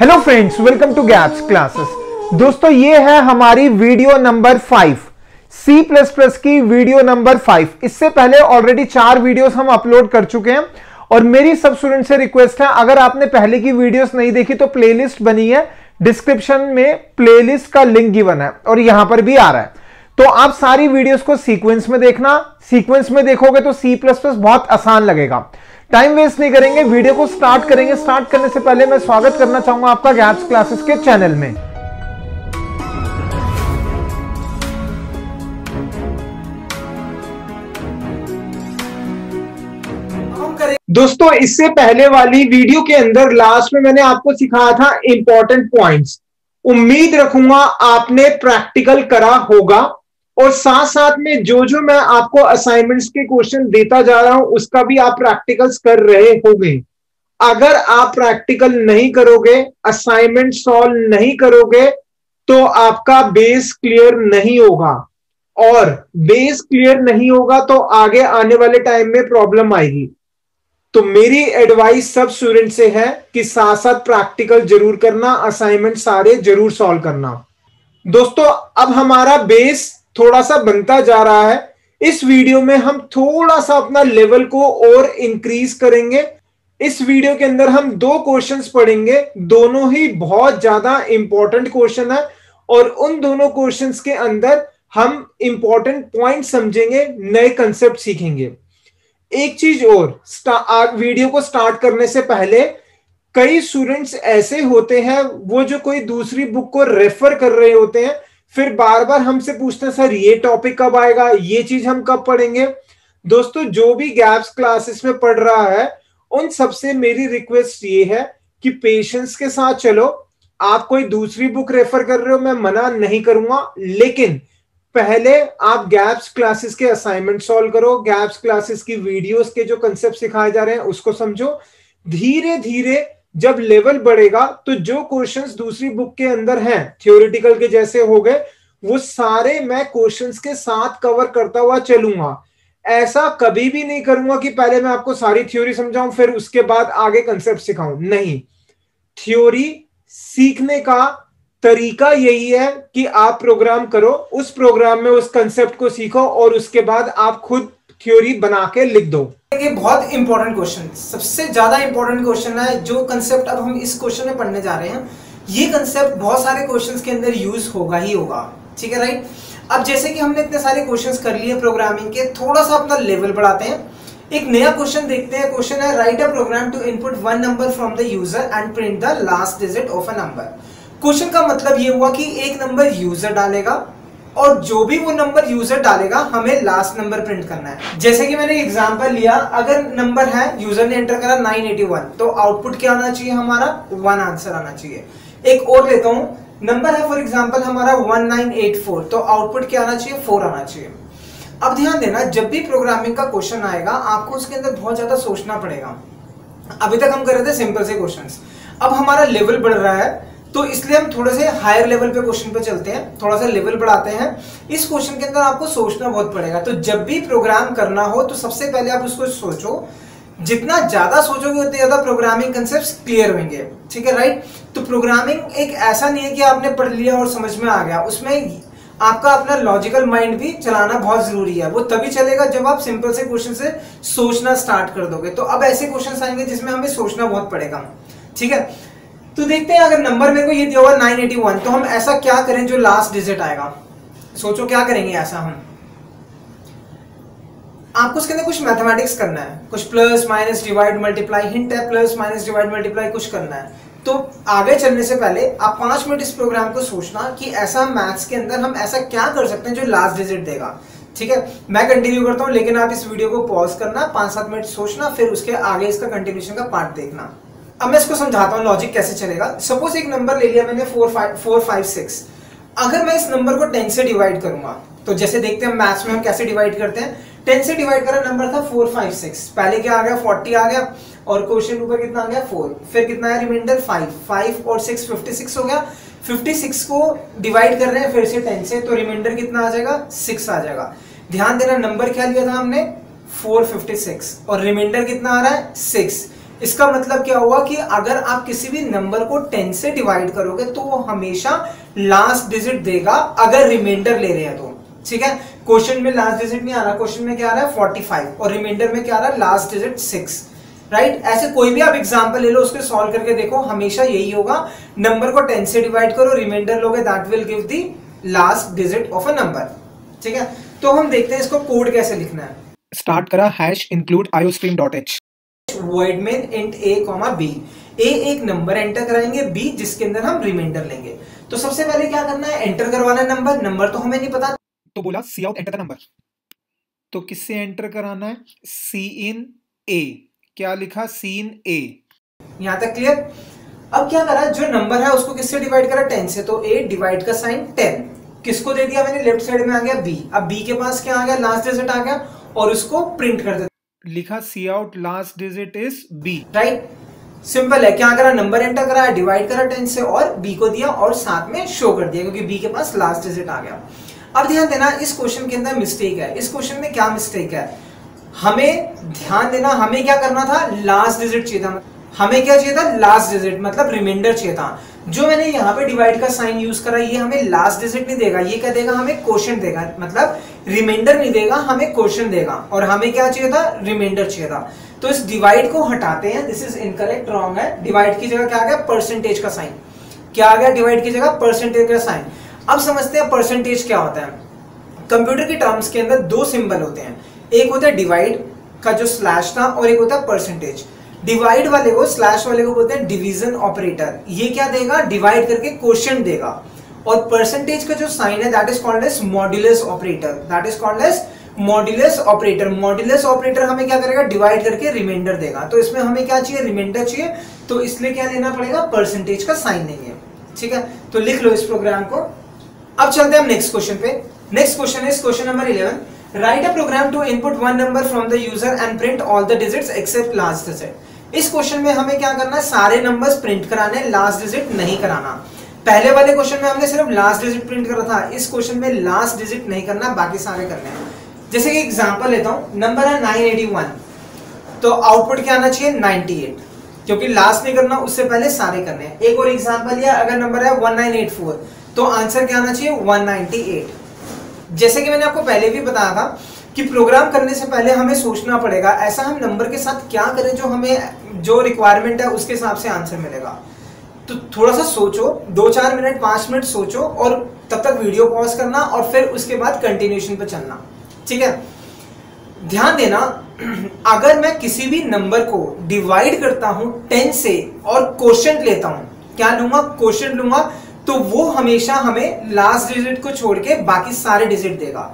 Hello friends, welcome to gaps classes. दोस्तों, ये है हमारी वीडियो नंबर 5, C++ की वीडियो नंबर 5। इससे पहले ऑलरेडी 4 वीडियोस हम अपलोड कर चुके हैं और मेरी सब स्टूडेंट से रिक्वेस्ट है, अगर आपने पहले की वीडियोस नहीं देखी तो प्लेलिस्ट बनी है, डिस्क्रिप्शन में प्लेलिस्ट का लिंक गिवन है और यहां पर भी आ रहा है, तो आप सारी वीडियोस को सीक्वेंस में देखना। सीक्वेंस में देखोगे तो C++ बहुत आसान लगेगा। टाइम वेस्ट नहीं करेंगे, वीडियो को स्टार्ट करेंगे। स्टार्ट करने से पहले मैं स्वागत करना चाहूंगा आपका गैप्स क्लासेस के चैनल में। दोस्तों, इससे पहले वाली वीडियो के अंदर लास्ट में मैंने आपको सिखाया था इंपॉर्टेंट पॉइंट्स। उम्मीद रखूंगा आपने प्रैक्टिकल करा होगा और साथ साथ में जो मैं आपको असाइनमेंट्स के क्वेश्चन देता जा रहा हूं उसका भी आप प्रैक्टिकल्स कर रहे होंगे। अगर आप प्रैक्टिकल नहीं करोगे, असाइनमेंट सॉल्व नहीं करोगे तो आपका बेस क्लियर नहीं होगा और बेस क्लियर नहीं होगा तो आगे आने वाले टाइम में प्रॉब्लम आएगी। तो मेरी एडवाइस सब स्टूडेंट से है कि साथ साथ प्रैक्टिकल जरूर करना, असाइनमेंट सारे जरूर सॉल्व करना। दोस्तों, अब हमारा बेस थोड़ा सा बनता जा रहा है। इस वीडियो में हम थोड़ा सा अपना लेवल को और इंक्रीज करेंगे। इस वीडियो के अंदर हम 2 क्वेश्चंस पढ़ेंगे, दोनों ही बहुत ज्यादा इंपॉर्टेंट क्वेश्चन है और उन दोनों क्वेश्चंस के अंदर हम इंपॉर्टेंट पॉइंट समझेंगे, नए कंसेप्ट सीखेंगे। एक चीज और, वीडियो को स्टार्ट करने से पहले कई स्टूडेंट्स ऐसे होते हैं वो जो कोई दूसरी बुक को रेफर कर रहे होते हैं, फिर बार बार हमसे पूछते हैं सर ये टॉपिक कब आएगा, ये चीज हम कब पढ़ेंगे। दोस्तों, जो भी गैप्स क्लासेस में पढ़ रहा है उन सबसे मेरी रिक्वेस्ट ये है कि पेशेंस के साथ चलो। आप कोई दूसरी बुक रेफर कर रहे हो, मैं मना नहीं करूंगा, लेकिन पहले आप गैप्स क्लासेस के असाइनमेंट सॉल्व करो, गैप्स क्लासेस की वीडियोस के जो कंसेप्ट सिखाए जा रहे हैं उसको समझो। धीरे धीरे जब लेवल बढ़ेगा तो जो क्वेश्चंस दूसरी बुक के अंदर हैं थ्योरेटिकल के जैसे हो गए, वो सारे मैं क्वेश्चंस के साथ कवर करता हुआ चलूंगा। ऐसा कभी भी नहीं करूंगा कि पहले मैं आपको सारी थ्योरी समझाऊं फिर उसके बाद आगे कंसेप्ट सिखाऊं। नहीं, थ्योरी सीखने का तरीका यही है कि आप प्रोग्राम करो, उस प्रोग्राम में उस कंसेप्ट को सीखो और उसके बाद आप खुद थ्योरी बना के लिख दो। ये बहुत इंपॉर्टेंट क्वेश्चन, सबसे ज्यादा इंपॉर्टेंट क्वेश्चन है। जो कंसेप्ट अब हम इस क्वेश्चन में पढ़ने जा रहे हैं, ये कंसेप्ट बहुत सारे क्वेश्चंस के अंदर यूज होगा ही होगा, ठीक है राइट। अब जैसे कि हमने इतने सारे क्वेश्चंस कर लिए प्रोग्रामिंग के, थोड़ा सा अपना लेवल बढ़ाते हैं। एक नया क्वेश्चन देखते हैं। क्वेश्चन है, write a program to input 1 number from the user and print the last digit of a number. Question का मतलब ये हुआ कि एक नंबर यूजर डालेगा और जो भी वो नंबर यूजर डालेगा हमें लास्ट नंबर प्रिंट करना है। जैसे कि मैंने एग्जांपल लिया, अगर नंबर है यूजर ने एंटर करा 981, तो आउटपुट क्या आना चाहिए हमारा, 1 आंसर आना चाहिए। एक और लेता हूं, नंबर है फॉर एग्जांपल हमारा 1984, तो आउटपुट क्या आना चाहिए, 4 आना चाहिए। अब ध्यान देना, जब भी प्रोग्रामिंग का क्वेश्चन आएगा आपको उसके अंदर बहुत ज्यादा सोचना पड़ेगा। अभी तक हम कर रहे थे सिंपल से क्वेश्चंस, अब हमारा लेवल बढ़ रहा है तो इसलिए हम थोड़े से हायर लेवल पे क्वेश्चन पे चलते हैं, थोड़ा सा लेवल बढ़ाते हैं। इस क्वेश्चन के अंदर आपको सोचना बहुत पड़ेगा, तो जब भी प्रोग्राम करना हो तो सबसे पहले आप उसको सोचो। जितना ज्यादा सोचोगे उतने ज्यादा प्रोग्रामिंग कंसेप्ट्स क्लियर होंगे, ठीक है राइट। तो प्रोग्रामिंग एक ऐसा नहीं है कि आपने पढ़ लिया और समझ में आ गया, उसमें आपका अपना लॉजिकल माइंड भी चलाना बहुत जरूरी है। वो तभी चलेगा जब आप सिंपल से क्वेश्चन से सोचना स्टार्ट कर दोगे। तो अब ऐसे क्वेश्चन आएंगे जिसमें हमें सोचना बहुत पड़ेगा, ठीक है। तो देखते हैं, अगर नंबर मेरे को ये दिया हुआ 981, तो हम ऐसा क्या करें जो लास्ट डिजिट आएगा, सोचो क्या करेंगे ऐसा हम। आपको इसके अंदर कुछ मैथमेटिक्स करना है, कुछ plus minus divide multiply, hint है प्लस माइनस डिवाइड मल्टीप्लाई, कुछ करना है। तो आगे चलने से पहले आप 5 मिनट इस प्रोग्राम को सोचना कि ऐसा मैथ्स के अंदर हम ऐसा क्या कर सकते हैं जो लास्ट डिजिट देगा, ठीक है। मैं कंटिन्यू करता हूं, लेकिन आप इस वीडियो को पॉज करना, 5-7 मिनट सोचना, फिर उसके आगे इसका कंटिन्यूशन का पार्ट देखना। अब मैं इसको समझाता हूँ लॉजिक कैसे चलेगा। सपोज एक नंबर ले लिया मैंने 4, 5, 6। अगर मैं इस नंबर को 10 से डिवाइड करूंगा, तो जैसे देखते हैं मैथ्स में हम कैसे डिवाइड करते हैं। 10 से डिवाइड करा, नंबर था 4, 5, 6। पहले क्या आ गया, 40 आ गया और क्वेश्चन ऊपर कितना आ गया, 4। फिर कितना है रिमाइंडर, 5 और 6, 56 हो गया। 56 को डिवाइड कर रहे हैं फिर से 10 से, तो रिमाइंडर कितना आ जाएगा, 6 आ जाएगा। ध्यान देना, नंबर क्या लिया था हमने 456 और रिमाइंडर कितना आ रहा है, 6। इसका मतलब क्या हुआ कि अगर आप किसी भी नंबर को 10 से डिवाइड करोगे तो वो हमेशा लास्ट डिजिट देगा अगर रिमाइंडर ले रहे हैं तो, ठीक है। क्वेश्चन में लास्ट डिजिट नहीं आ रहा, क्वेश्चन में क्या आ रहा है 45 और रिमाइंडर में क्या आ रहा है लास्ट डिजिट 6, राइट। ऐसे कोई भी आप एग्जांपल ले लो, उसके सॉल्व करके देखो, हमेशा यही होगा, नंबर को 10 से डिवाइड करो, रिमाइंडर लोगे, that will give the last digit of a number, ठीक है। तो हम देखते हैं इसको कोड कैसे लिखना है। स्टार्ट करा hash include iostream.h void main int a, b, a एक नंबर एंटर कराएंगे, b जिसके अंदर हम रिमाइंडर लेंगे। तो सबसे पहले क्या करना है, एंटर करवाना है नंबर, नंबर तो हमें नहीं पता, तो बोला सी आउट एंटर द नंबर। तो किससे एंटर कराना है, सी इन a, क्या लिखा सी इन a, यहां तक क्लियर। अब क्या करा, जो नंबर है उसको किससे डिवाइड करा, 10 से, तो a डिवाइड का साइन 10 किसको दे दिया मैंने, लेफ्ट साइड में आ गया b। अब b के पास क्या आ गया, लास्ट डिजिट आ गया और उसको प्रिंट कर देते, लिखा सी out last digit is B, right. Simple है, क्या करा नंबर एंटर करा, डिवाइड करा 10 से और बी को दिया और साथ में शो कर दिया क्योंकि बी के पास लास्ट डिजिट आ गया। अब ध्यान देना इस क्वेश्चन के अंदर मिस्टेक है, इस क्वेश्चन में क्या मिस्टेक है, हमें ध्यान देना, हमें क्या करना था, लास्ट डिजिट चाहिए था, हमें क्या चाहिए था, लास्ट डिजिट, मतलब रिमाइंडर चाहिए था। जो मैंने यहाँ पे डिवाइड का साइन यूज करा ये हमें लास्ट डिजिट नहीं देगा, ये क्या देगा हमें, क्वोशिएंट देगा, मतलब रिमाइंडर नहीं देगा हमें, क्वोशिएंट देगा। और हमें क्या चाहिए था, रिमाइंडर चाहिए था। तो इस डिवाइड को हटाते हैं, दिस इज इनकरेक्ट, रॉन्ग है। डिवाइड की जगह क्या आ गया, परसेंटेज का साइन, क्या आ गया डिवाइड की जगह, परसेंटेज का साइन। अब समझते हैं परसेंटेज क्या होता है। कंप्यूटर के टर्म्स के अंदर दो सिंबल होते हैं, एक होता है डिवाइड का जो स्लैश था और एक होता है परसेंटेज। डिवाइड वाले को, स्लैश वाले को बोलते हैं डिवीजन ऑपरेटर, ये क्या देगा, डिवाइड करके क्वोशिएंट देगा। और परसेंटेज का जो साइन है that is called as modulus operator, that is called as modulus operator. Modulus operator हमें क्या करेगा, डिवाइड करके रिमाइंडर देगा। तो इसमें हमें क्या चाहिए, रिमाइंडर चाहिए, तो इसलिए क्या लेना पड़ेगा, परसेंटेज का साइन लेंगे, ठीक है। तो लिख लो इस प्रोग्राम को। अब चलते हैं हम नेक्स्ट क्वेश्चन पे। नेक्स्ट क्वेश्चन है question number 11, write a program to input one number from the user and print all the digits except last digit. इस क्वेश्चन में हमें क्या करना है, सारे नंबर्स प्रिंट कराने, लास्ट डिजिट नहीं कराना। पहले वाले क्वेश्चन में हमने सिर्फ लास्ट डिजिट प्रिंट करा था, इस क्वेश्चन में लास्ट डिजिट नहीं करना, बाकी सारे करने हैं। जैसे कि एग्जांपल लेता हूं, नंबर है 981, तो आउटपुट क्या आना चाहिए 98, क्योंकि लास्ट नहीं करना, उससे पहले सारे करने हैं। एक और एग्जाम्पल लिया, अगर नंबर है 1984 तो आंसर क्या आना चाहिए, 198। जैसे कि मैंने आपको पहले भी बताया था कि प्रोग्राम करने से पहले हमें सोचना पड़ेगा ऐसा हम नंबर के साथ क्या करें जो हमें, जो रिक्वायरमेंट है उसके हिसाब से आंसर मिलेगा। तो थोड़ा सा सोचो, 2-4 मिनट 5 मिनट सोचो और तब तक वीडियो पॉज करना और फिर उसके बाद कंटिन्यूएशन पर चलना, ठीक है। ध्यान देना, अगर मैं किसी भी नंबर को डिवाइड करता हूं 10 से और क्वोशिएंट लेता हूं, क्या लूंगा, क्वोशिएंट लूंगा, तो वो हमेशा हमें लास्ट डिजिट को छोड़ के बाकी सारे डिजिट देगा।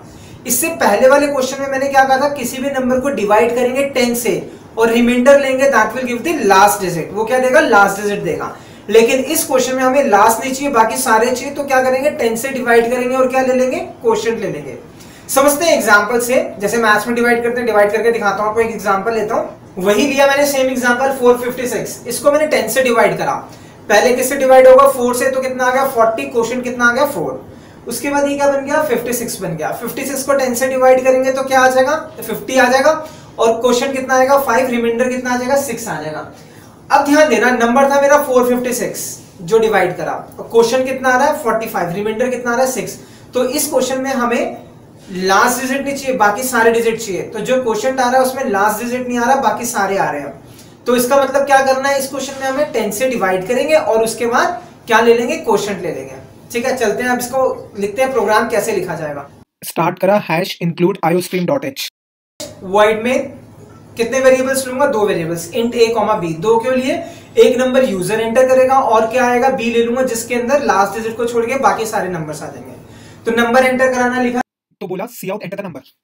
इससे पहले वाले क्वेश्चन में मैंने क्या कहा था, किसी भी नंबर को डिवाइड करेंगे 10 से और रिमाइंडर लेंगे that will give the last digit, वो क्या देगा, लास्ट डिजिट देगा। लेकिन इस क्वेश्चन में हमें लास्ट नहीं चाहिए, बाकी सारे चाहिए, तो क्या करेंगे, 10 से डिवाइड करेंगे और क्या ले लेंगे, क्वोशिएंट ले लेंगे। समझते हैं एग्जाम्पल से, जैसे मैथ्स में डिवाइड करते हैं, डिवाइड करके दिखाता हूं आपको। एक एग्जाम्पल लेता हूं, वही लिया मैंने सेम एग्जाम्पल 456, इसको मैंने 10 से डिवाइड करा, पहले किससे डिवाइड होगा, 4 से, तो कितना आ गया 40, क्वोशिएंट कितना आ गया 4, उसके बाद ये क्या बन गया 56 बन गया। 56 को 10 से डिवाइड करेंगे तो क्या आ जाएगा, 50 आ जाएगा और क्वोशिएंट कितना आएगा 5, रिमाइंडर कितना आ जाएगा 6 आ जाएगा। अब ध्यान देना, नंबर था मेरा 456 जो डिवाइड करा, क्वोशिएंट कितना आ रहा है 45, रिमाइंडर कितना आ रहा है 6। तो इस क्वेश्चन में हमें लास्ट डिजिट नहीं चाहिए, बाकी सारे डिजिट चाहिए। तो जो क्वोशिएंट आ रहा है उसमें लास्ट डिजिट नहीं आ रहा, बाकी सारे आ रहे हैं। तो इसका मतलब क्या करना है, इस क्वेश्चन में हमें 10 से डिवाइड करेंगे और उसके बाद क्या ले लेंगे, क्वोशिएंट ले लेंगे, ठीक है। चलते हैं अब इसको लिखते हैं, प्रोग्राम कैसे लिखा जाएगा। स्टार्ट करा हैश इंक्लूड iostream.h void में कितने वेरिएबल्स लूंगा, 2 वेरिएबल्स int a, b। 2 क्यों लिए, एक नंबर यूजर एंटर करेगा और क्या आएगा, b ले लूंगा, जिसके अंदर लास्ट डिजिट को छोड़ के बाकी सारे नंबर्स आ जाएंगे। तो नंबर एंटर कराना लिखा, तो बोला c out enter the number.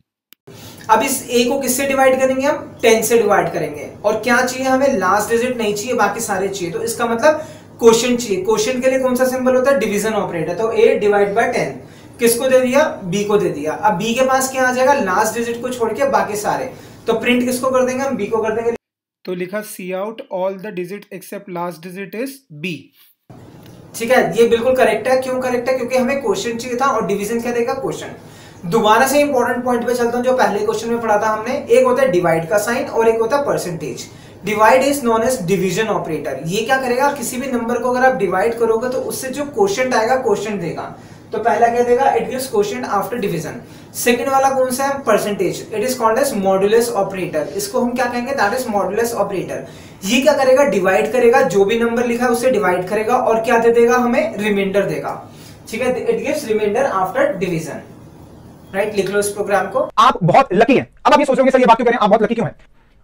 अब इस a को किससे डिवाइड करेंगे, हम 10 से डिवाइड करेंगे और क्या चाहिए हमें, लास्ट डिजिट नहीं चाहिए, बाकी सारे चाहिए। तो इसका मतलब क्वोशिएंट चाहिए। क्वोशिएंट के लिए कौन सा सिंबल होता है, डिवीजन ऑपरेटर। तो a डिवाइड बाय 10 किसको दे दिया, b को दे दिया। अब b के पास क्या आ जाएगा, लास्ट डिजिट को छोड़ के बाकी सारे, तो प्रिंट किसको कर देंगे हम, b को कर देंगे। तो लिखा c out all the digits except last digit is b, ठीक है। ये बिल्कुल करेक्ट है। क्यों करेक्ट है, क्योंकि हमें क्वोशिएंट चाहिए था और डिवीजन क्या देगा, क्वोशिएंट। दोबारा से इंपॉर्टेंट पॉइंट पे चलता हूं जो पहले क्वेश्चन में पढ़ा था हमने, एक होता है डिवाइड का साइन और एक होता है percentage. Divide is known as division operator. ये क्या करेगा, किसी भी नंबर को अगर आप डिवाइड करोगे तो उससे जो क्वोशंट आएगा क्वोशंट देगा। तो पहला क्या देगा, it gives quotient after division. Second वाला कौन सा है, percentage, it is called as modulus operator. इसको हम क्या कहेंगे, दैट इज मॉड्यूलस ऑपरेटर। ये क्या करेगा, डिवाइड करेगा, जो भी नंबर लिखा है उसे डिवाइड करेगा और क्या दे देगा, हमें रिमाइंडर देगा। ठीक है, it gives remainder after division. Right, लिख लो इस प्रोग्राम को। आप बहुत लकी हैं। अब आप ये सोच रहे हो सर ये बात क्यों कर रहे हैं, आप बहुत लकी क्यों हैं?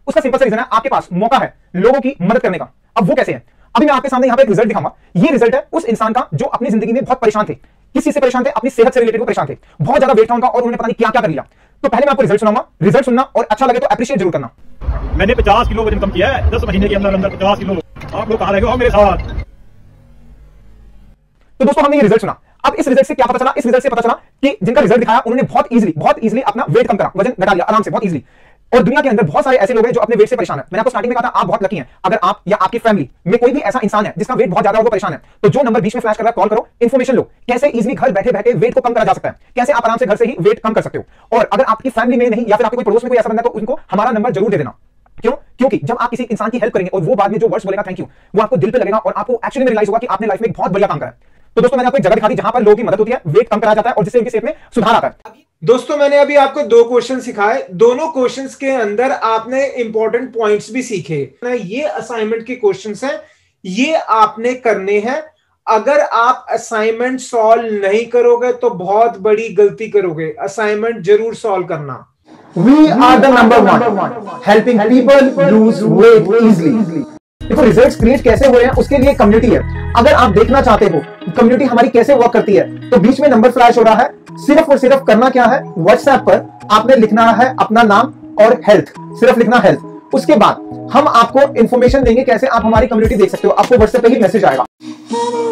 उसका सिंपल सा रीजन है, आपके पास मौका है लोगों की मदद करने का। अब वो कैसे है, अभी मैं आपके सामने यहाँ पे एक रिजल्ट दिखाऊंगा। ये रिजल्ट है उस इंसान का जो अपनी जिंदगी में बहुत परेशान थे, किस चीज से परेशान थे, अपनी सेहत से रिलेटेड परेशान थे, बहुत ज्यादा वेट था उनका और उन्होंने पता नहीं क्या क्या कर लिया। तो पहले मैं आपको रिजल्ट सुनाऊंगा, रिजल्ट सुनना और अच्छा लगे तो अप्रिशिएट जरूर करना। मैंने 50 किलो वजन कम किया है 10 महीने के अंदर 50 किलो। आप लोग कहाँ रह गए हो मेरे साथ? तो दोस्तों हमने ये रिजल्ट सुना। अब इस रिजल्ट से क्या पता चला, इस रिजल्ट से पता चला कि जिनका रिजल्ट दिखाया उन्होंने बहुत इजीली अपना वेट कम करा, वजन घटा लिया आराम से बहुत इजीली। और दुनिया के अंदर बहुत सारे ऐसे लोग हैं जो अपने वेट से परेशान है। मैंने आपको स्टार्टिंग में कहा था आप बहुत लकी हैं अगर आप या आपकी फैमिली में कोई भी ऐसा इंसान है जिसका वेट बहुत ज्यादा होगा परेशान है। तो जो नंबर बीच में फ्लैश कर रहा है कॉल करो, इन्फॉर्मेशन लो कैसे इजिली घर बैठे बैठे वेट को कम करा जा सकता है, कैसे आप आराम से घर से ही वेट कम कर सकते हो। और अगर आपकी फैमिली में नहीं या फिर आपके कोई पड़ोस में कोई ऐसा बंदा है तो उनको हमारा नंबर जरूर दे देना। क्यों? क्योंकि जब आप किसी इंसान की हेल्प करेंगे और वो बाद में जो वर्ड्स बोलेगा थैंक यू, वो आपको दिल पे लगेगा और आपको एक्चुअली में रियलाइज होगा कि आपने लाइफ में बहुत बढ़िया काम करा। तो दोस्तों मैंने आपको एक जगह दिखा दी जहां पर लोगों की मदद होती है, वेट कम कराया जाता है और जिससे उनकी सेहत में सुधार आता है। दोस्तों मैंने अभी आपको 2 क्वेश्चन सिखाए, दोनों क्वेश्चंस के अंदर आपने इंपॉर्टेंट पॉइंट्स भी सीखे। ये असाइनमेंट के क्वेश्चंस हैं, ये आपने करने हैं। अगर आप असाइनमेंट सॉल्व नहीं करोगे तो बहुत बड़ी गलती करोगे। असाइनमेंट जरूर सॉल्व करना। We are the number 1 helping people lose weight easily. देखो रिजल्ट्स क्रिएट कैसे हुए हैं उसके लिए कम्युनिटी है। अगर आप देखना चाहते हो कम्युनिटी हमारी कैसे वर्क करती है तो बीच में नंबर फ्लैश हो रहा है। सिर्फ और सिर्फ करना क्या है, व्हाट्सएप पर आपने लिखना है अपना नाम और हेल्थ, सिर्फ लिखना हेल्थ। उसके बाद हम आपको इन्फॉर्मेशन देंगे कैसे आप हमारी कम्युनिटी देख सकते हो। आपको व्हाट्सएप पे ही मैसेज आएगा।